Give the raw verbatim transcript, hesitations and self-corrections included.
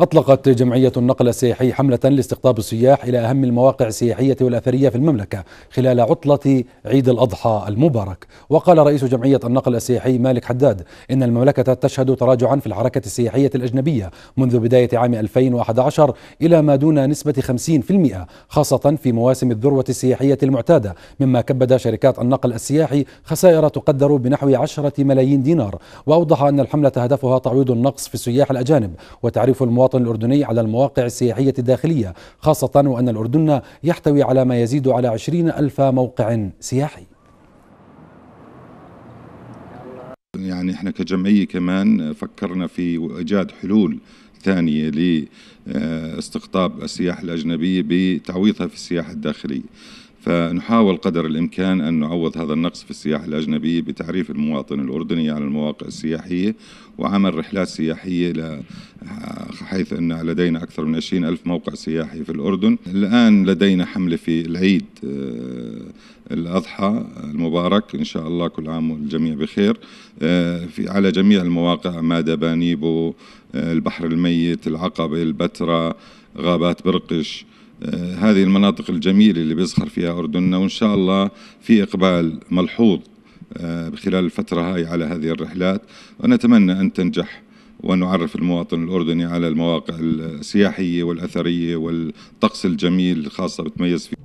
أطلقت جمعية النقل السياحي حملة لاستقطاب السياح إلى أهم المواقع السياحية والأثرية في المملكة خلال عطلة عيد الأضحى المبارك. وقال رئيس جمعية النقل السياحي مالك حداد إن المملكة تشهد تراجعا في الحركة السياحية الأجنبية منذ بداية عام ألفين وأحد عشر إلى ما دون نسبة خمسين بالمئة، خاصة في مواسم الذروة السياحية المعتادة، مما كبد شركات النقل السياحي خسائر تقدر بنحو عشرة ملايين دينار. وأوضح أن الحملة هدفها تعويض النقص في السياح الأجانب وتعريف المواطن الأردني على المواقع السياحية الداخلية، خاصة وأن الأردن يحتوي على ما يزيد على عشرين ألف موقع سياحي. يعني إحنا كجمعية كمان فكرنا في إيجاد حلول ثانية لاستقطاب السياحة الأجنبية بتعويضها في السياحة الداخلية، فنحاول قدر الإمكان أن نعوض هذا النقص في السياحة الأجنبية بتعريف المواطن الأردني على المواقع السياحية وعمل رحلات سياحية ل... حيث أن لدينا أكثر من عشرين ألف موقع سياحي في الأردن. الآن لدينا حملة في العيد الأضحى المبارك، إن شاء الله كل عام والجميع بخير، في على جميع المواقع: مادة، بانيبو، البحر الميت، العقبة، البتراء، غابات برقش. هذه المناطق الجميلة اللي بيزخر فيها أردننا، وإن شاء الله في إقبال ملحوظ خلال الفترة هاي على هذه الرحلات، ونتمنى أن تنجح ونعرف المواطن الأردني على المواقع السياحية والأثرية والطقس الجميل الخاصة بتميز فيه.